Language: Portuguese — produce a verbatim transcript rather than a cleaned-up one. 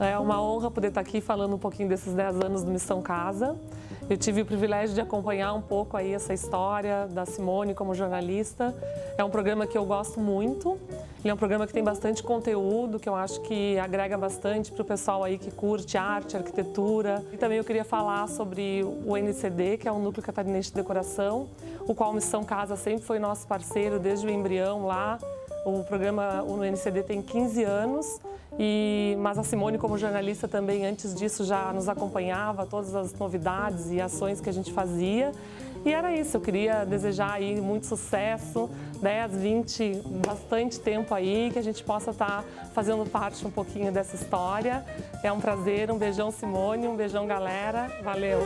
É uma honra poder estar aqui falando um pouquinho desses dez anos do Missão Casa. Eu tive o privilégio de acompanhar um pouco aí essa história da Simone como jornalista. É um programa que eu gosto muito. Ele é um programa que tem bastante conteúdo, que eu acho que agrega bastante para o pessoal aí que curte arte, arquitetura. E também eu queria falar sobre o N C D, que é o Núcleo Catarinense de Decoração, o qual Missão Casa sempre foi nosso parceiro desde o embrião lá. O programa no N C D tem quinze anos, e, mas a Simone, como jornalista, também antes disso já nos acompanhava, todas as novidades e ações que a gente fazia. E era isso, eu queria desejar aí muito sucesso, dez, vinte, bastante tempo aí, que a gente possa estar fazendo parte um pouquinho dessa história. É um prazer, um beijão Simone, um beijão galera, valeu!